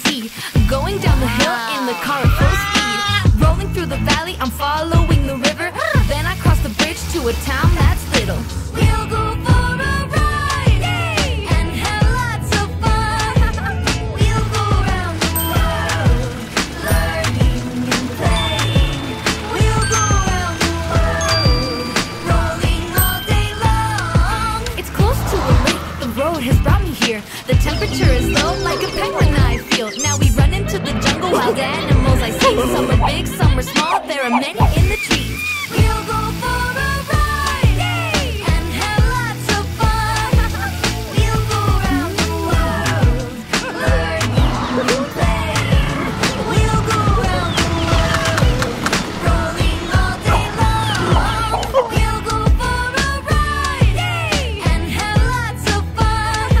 feed. Going down the hill in the car at full speed. Rolling through the valley, I'm following the river. Then I cross the bridge to a town that's little. We'll go for a ride, yay! And have lots of fun. We'll go around the world, learning and playing. We'll go around the world, rolling all day long. It's close to a lake, the road has brought me here. The temperature is low like a penguin I feel. Now we run into the jungle, wild animals I see. Some are big, some are small, there are many in the trees. We'll go for a ride, yay! And have lots of fun. We'll go around the world, learning and playing. We'll go around the world, rolling all day long. We'll go for a ride, yay! And have lots of fun.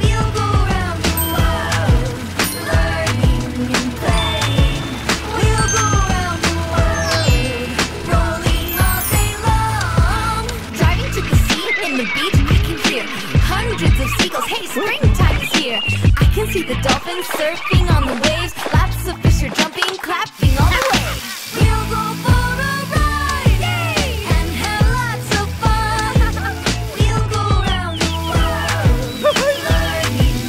We'll go around the world, learning and playing. We'll go around the world, rolling all day long. Driving to the sea, in the beach we can hear hundreds of seagulls, hey, springtime is here. I can see the dolphins surfing on the waves. Lots of fish are jumping, clapping all the way. We'll go for a ride, yay! And have lots of fun. We'll go around the world, learning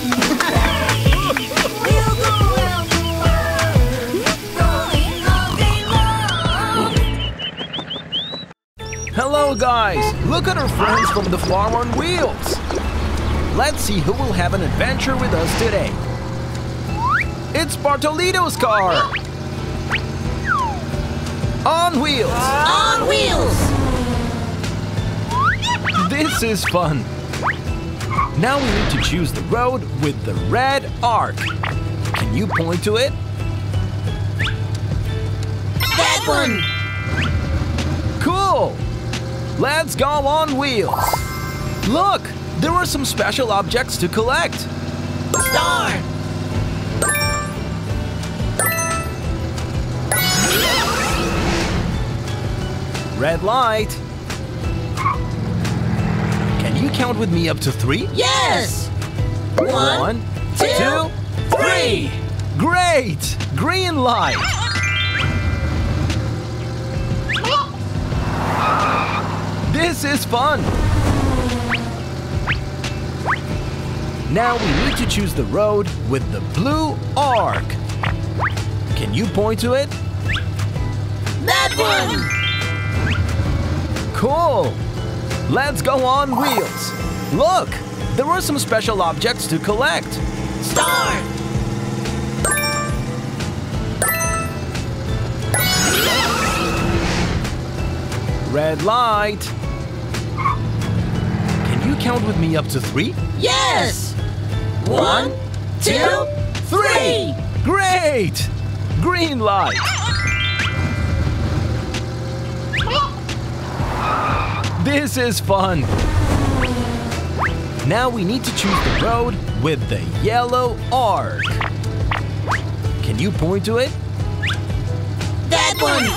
and playing. We'll go around the world, rolling all day long. Hello guys! Look at our friends from the farm on wheels! Let's see who will have an adventure with us today. It's Bartolito's car! On wheels! On wheels! This is fun! Now we need to choose the road with the red arc. Can you point to it? That one! Cool! Let's go on wheels! Look! There are some special objects to collect! Star! Red light! Can you count with me up to 3? Yes! One, two, three! Great! Green light! This is fun! Now we need to choose the road with the blue arc. Can you point to it? That one! Cool! Let's go on wheels! Look! There are some special objects to collect! Star! Red light! Can you count with me up to 3? Yes! One, two, three! Great! Green light! This is fun! Now we need to choose the road with the yellow arc. Can you point to it? That one!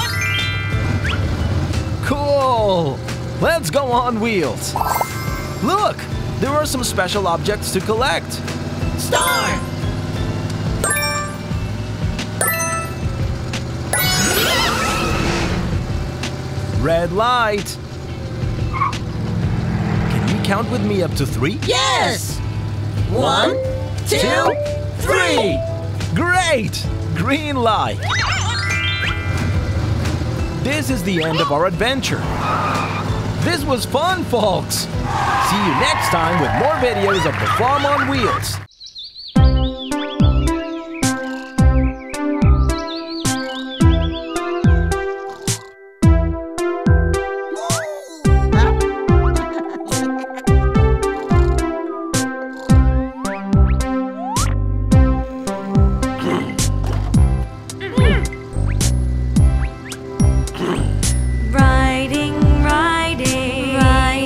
Cool! Let's go on wheels! Look! There are some special objects to collect! Star! Red light! Can you count with me up to 3? Yes! One, two, three! Great! Green light! This is the end of our adventure. This was fun, folks! See you next time with more videos of the farm on wheels.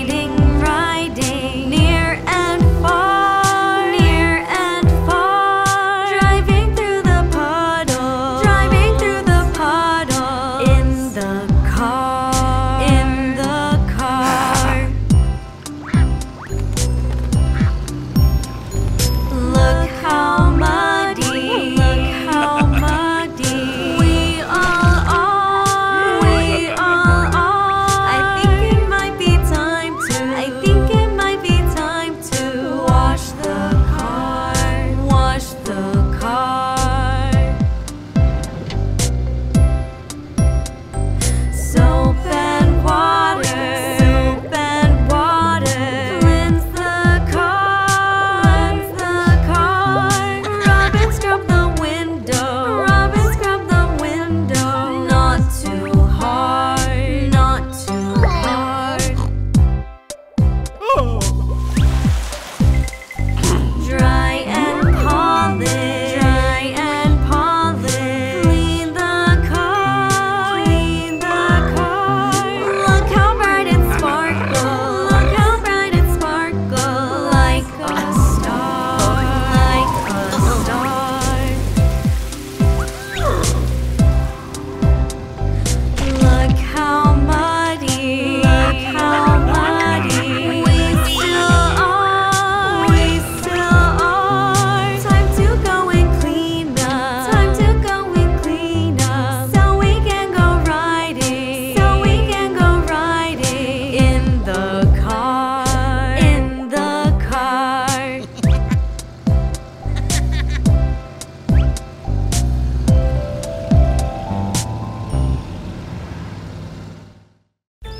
Riding near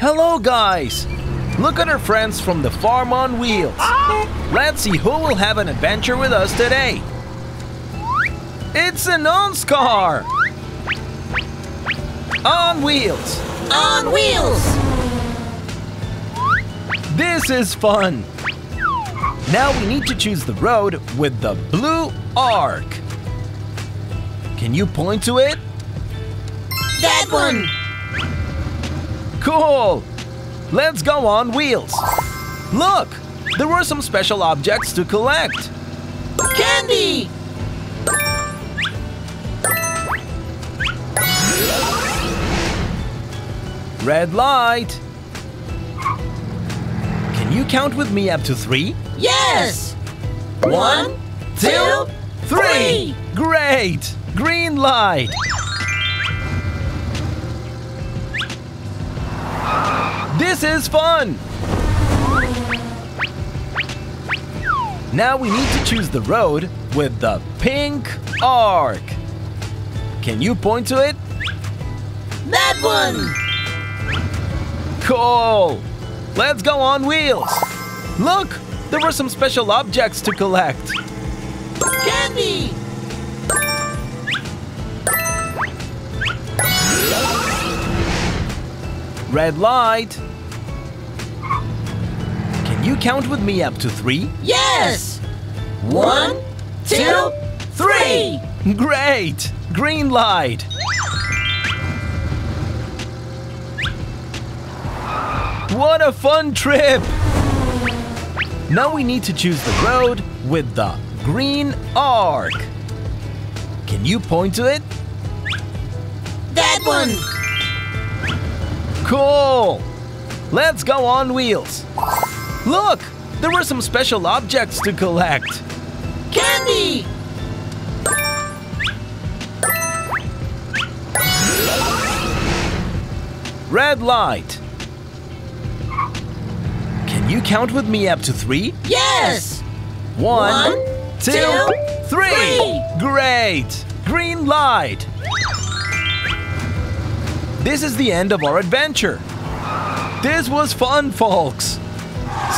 Hello, guys! Look at our friends from the farm on wheels. Let's see who will have an adventure with us today. It's an On's car! On wheels! On wheels! This is fun! Now we need to choose the road with the blue arc. Can you point to it? That one! Cool! Let's go on wheels. Look! There were some special objects to collect. Candy! Red light! Can you count with me up to 3? Yes! 1, 2, 3! Great! Green light! This is fun! Now we need to choose the road with the pink arc. Can you point to it? That one! Cool! Let's go on wheels! Look! There were some special objects to collect. Candy! Red light! Can you count with me up to 3? Yes! 1, 2, 3! Great! Green light! What a fun trip! Now we need to choose the road with the green arc. Can you point to it? That one! Cool! Let's go on wheels. Look! There were some special objects to collect. Candy! Red light! Can you count with me up to 3? Yes! 1, 2, 3! Great! Green light! This is the end of our adventure. This was fun, folks.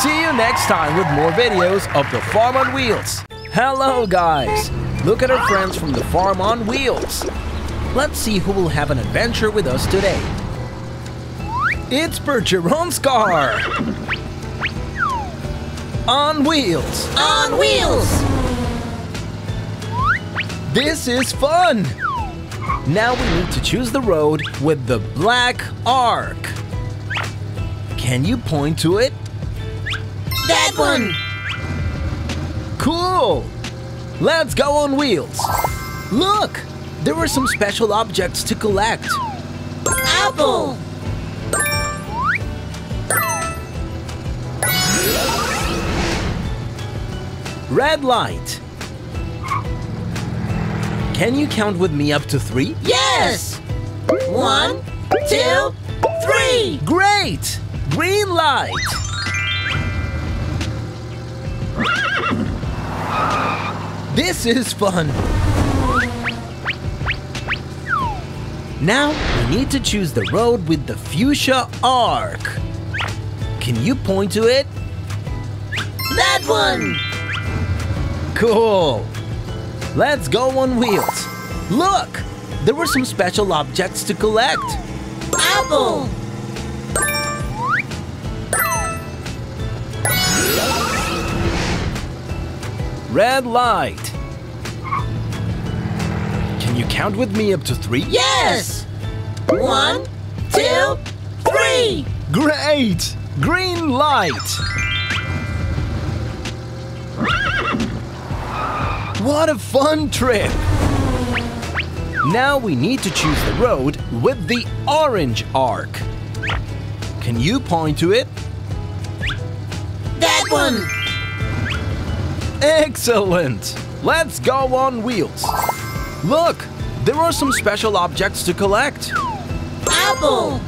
See you next time with more videos of the Farm on Wheels. Hello, guys. Look at our friends from the Farm on Wheels. Let's see who will have an adventure with us today. It's Percheron's car. On wheels. On wheels. This is fun. Now we need to choose the road with the black arc. Can you point to it? That one! Cool! Let's go on wheels. Look! There were some special objects to collect. Apple! Red light! Can you count with me up to 3? Yes! 1, 2, 3! Great! Green light! This is fun! Now we need to choose the road with the fuchsia arc. Can you point to it? That one! Cool! Let's go on wheels. Look! There were some special objects to collect. Apple! Red light! Can you count with me up to 3? Yes! 1, 2, 3! Great! Green light! What a fun trip! Now we need to choose the road with the orange arc. Can you point to it? That one! Excellent! Let's go on wheels. Look! There are some special objects to collect. Apple!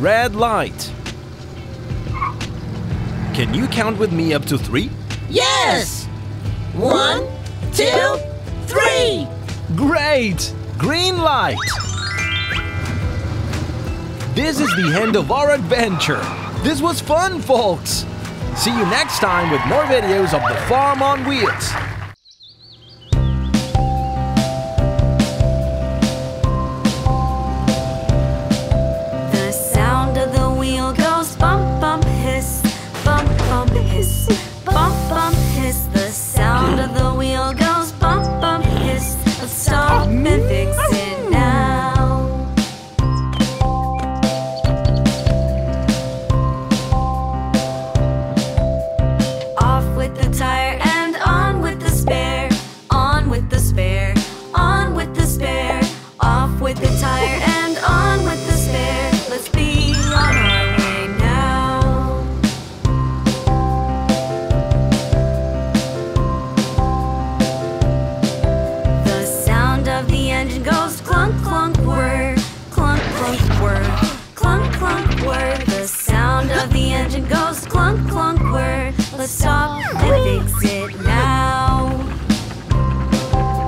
Red light! Can you count with me up to 3? Yes! 1, 2, 3! Great! Green light! This is the end of our adventure. This was fun, folks! See you next time with more videos of the Farm on Wheels. The sound of the wheel goes bump, bump, hiss, bump, bump, hiss, bump, bump, hiss. The sound of the wheel goes bump, bump, hiss. Let's stop and fix it now. Let's stop and fix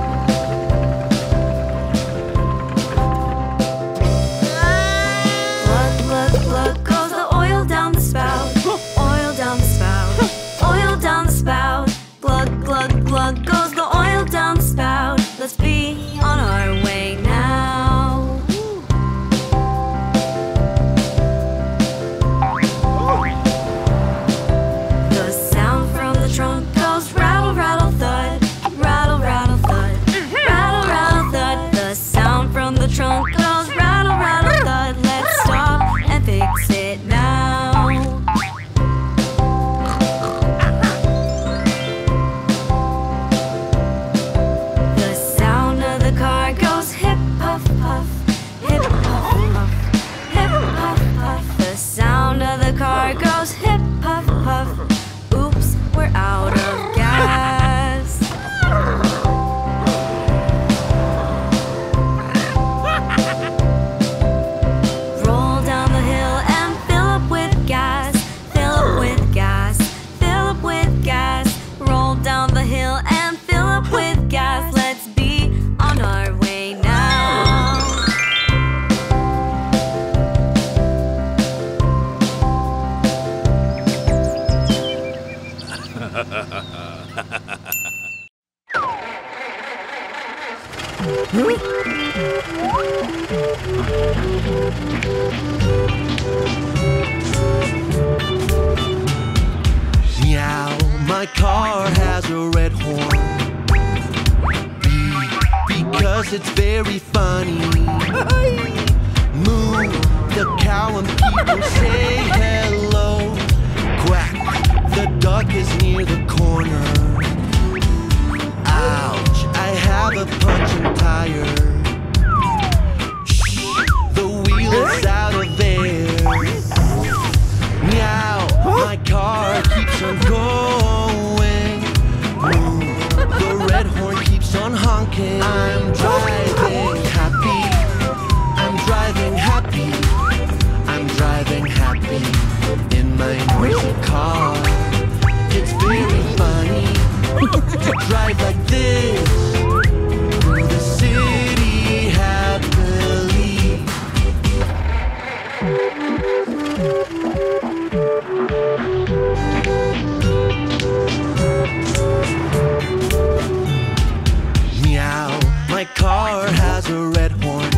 it now. Look, look, look, goes the oil down the spout. Oil down the spout. Oil down the spout. Glug, glug, glug, goes the oil down the spout. Let's be on our way now. Meow, my car has a red horn. Beep, because it's very funny. Moo, the cow and people say hello. Quack, the duck is near the corner. Ouch, I have a punctured tire. It's out of there. Meow, my car keeps on going. The red horn keeps on honking. I'm driving happy. I'm driving happy. I'm driving happy in my noisy car. It's very funny to drive like this through the city happily. Meow, my car has a red horn.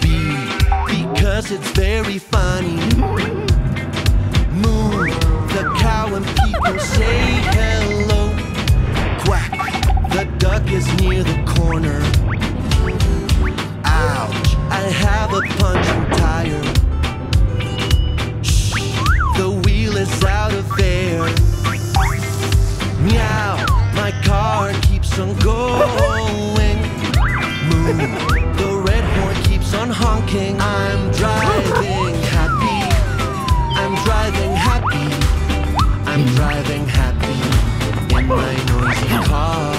Beep, because it's very funny. Moo, the cow and people say hello. Quack, the duck is near the corner. Ouch, I have a punctured tire. It's out of there. Meow, my car keeps on going. Moo, the red horn keeps on honking. I'm driving happy. I'm driving happy. I'm driving happy in my noisy car.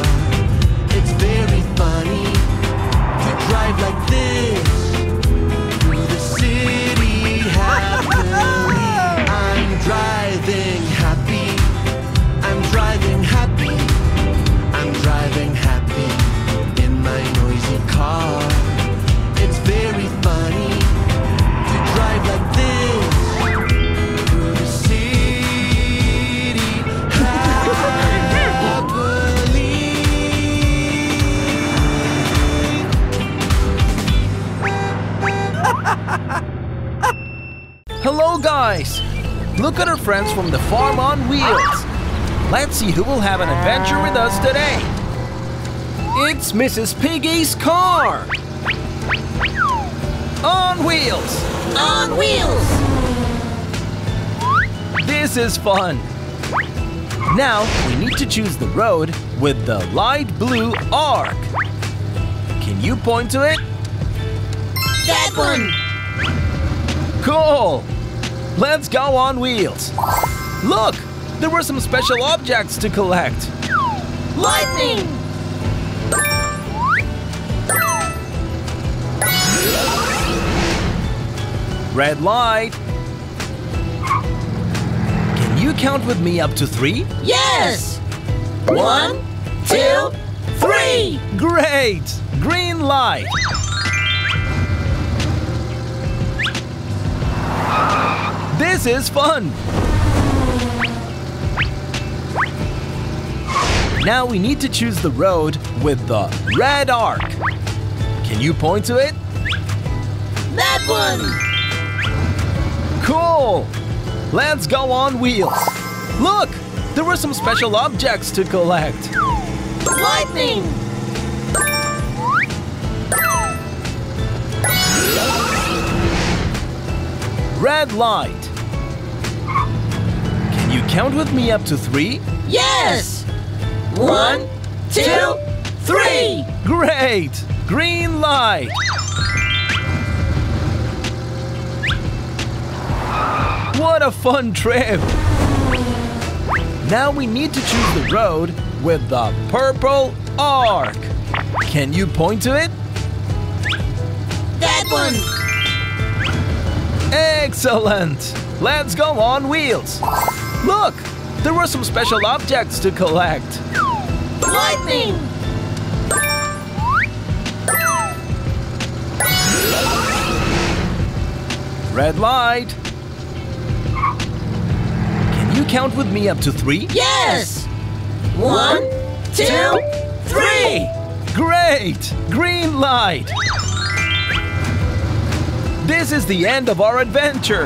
It's very funny to drive like this through the city happily. I'm driving happy. I'm driving happy. I'm driving happy nice. Look at our friends from the farm on wheels. Let's see who will have an adventure with us today. It's Mrs. Piggy's car. On wheels. On wheels. This is fun. Now we need to choose the road with the light blue arc. Can you point to it? That one! Cool! Let's go on wheels. Look! There were some special objects to collect. Lightning! Red light. Can you count with me up to 3? Yes! 1, 2, 3! Great! Green light. This is fun! Now we need to choose the road with the red arc. Can you point to it? That one! Cool! Let's go on wheels. Look! There were some special objects to collect. Lightning! Red light. Can you count with me up to 3? Yes! 1, 2, 3! Great! Green light. What a fun trip! Now we need to choose the road with the purple arc. Can you point to it? That one! Excellent! Let's go on wheels. Look! There were some special objects to collect. Lightning! Red light. Can you count with me up to 3? Yes! 1, 2, 3! Great! Green light. This is the end of our adventure.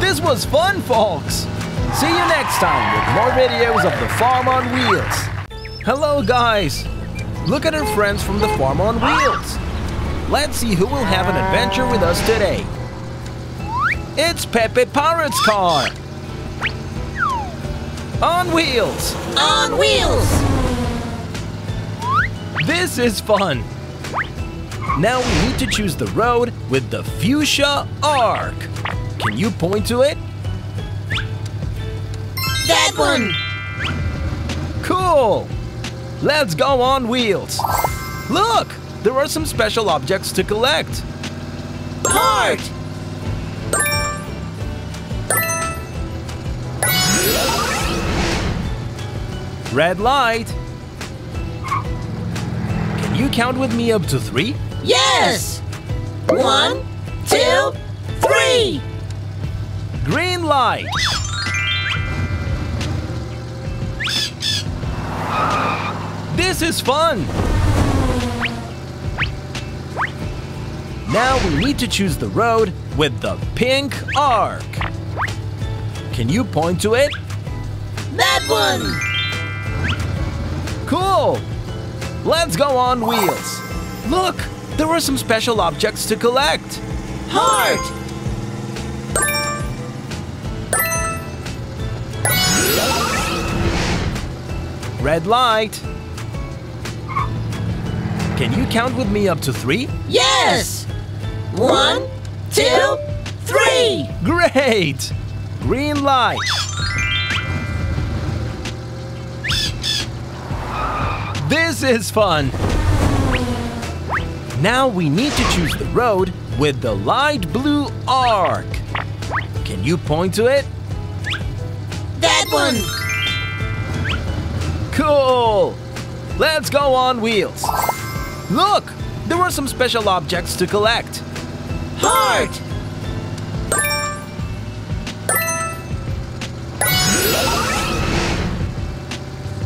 This was fun, folks. See you next time with more videos of the Farm on Wheels. Hello, guys. Look at our friends from the Farm on Wheels. Let's see who will have an adventure with us today. It's Pepe Pirate's car. On wheels. On wheels. This is fun. Now we need to choose the road with the fuchsia arc. Can you point to it? That one! Cool! Let's go on wheels. Look! There are some special objects to collect. Heart! Red light. Can you count with me up to 3? Yes! 1, 2, 3! Green light. This is fun! Now we need to choose the road with the pink arc. Can you point to it? That one! Cool! Let's go on wheels. Look! There were some special objects to collect. Heart! Red light. Can you count with me up to 3? Yes! 1, 2, 3! Great! Green light. This is fun. Now we need to choose the road with the light blue arc. Can you point to it? That one! Cool! Let's go on wheels. Look! There were some special objects to collect. Heart!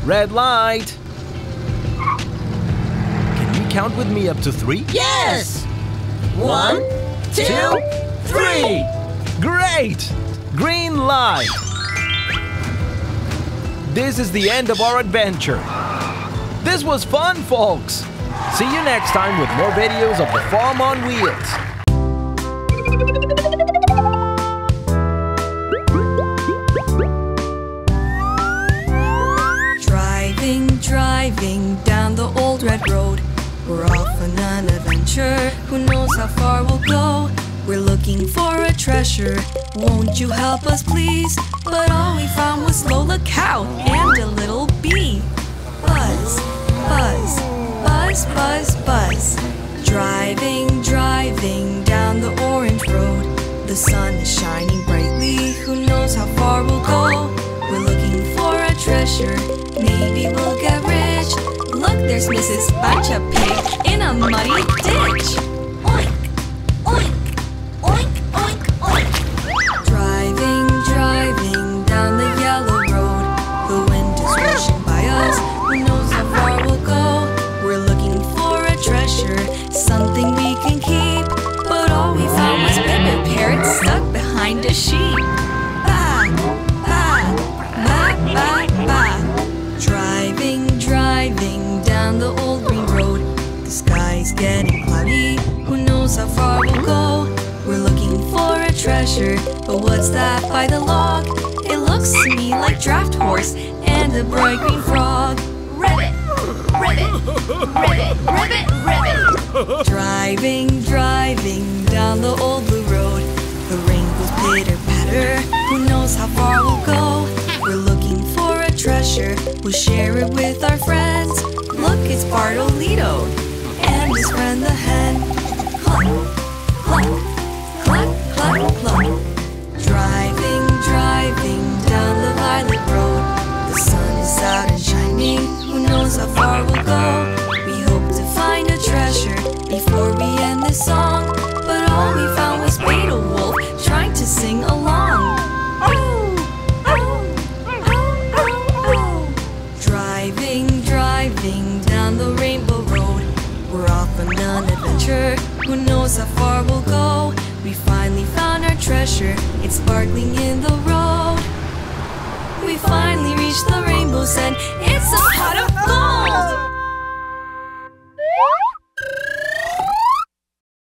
Red light. Count with me up to 3? Yes! 1, 2, 3! Great! green light. This is the end of our adventure. This was fun, folks. See you next time with more videos of the Farm on Wheels. Driving down the old red road, we're off on an adventure. Who knows how far we'll go? We're looking for a treasure. Won't you help us, please? But all we found was Lola Cow and a little bee. Buzz, buzz, buzz, buzz, buzz. Driving, driving down the orange road. The sun is shining brightly. Who knows how far we'll go? We're looking for a treasure. Maybe we'll get rich. Look, there's Mrs. Batcha Pig in a muddy ditch. Oink, oink, oink, oink, oink. Driving, driving down the yellow road. The wind is rushing by us. Who knows how far we'll go? We're looking for a treasure, something we can keep. But all we found was Pepe Pirate stuck behind a sheep. Ba, ba. Driving, driving down the old green road. The sky's getting cloudy. Who knows how far we'll go? We're looking for a treasure. But what's that by the log? It looks to me like draft horse and a bright green frog. Ribbit, ribbit, ribbit, ribbit, ribbit. Driving, driving down the old blue road. The rain goes pitter-patter. Who knows how far we'll go? We're looking for a treasure. We'll share it with our friends. Look, it's Bartolito and his friend the hen. Cluck, cluck, cluck, cluck, cluck. Driving, driving down the violet road. The sun is out and shining. Who knows how far we'll go? We hope to find a treasure before we end this song. But all we found was Beetle Wolf trying to sing along. Driving down the rainbow road, we're off on an adventure. Who knows how far we'll go? We finally found our treasure. It's sparkling in the road. We finally reached the rainbow.